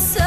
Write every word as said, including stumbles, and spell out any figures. so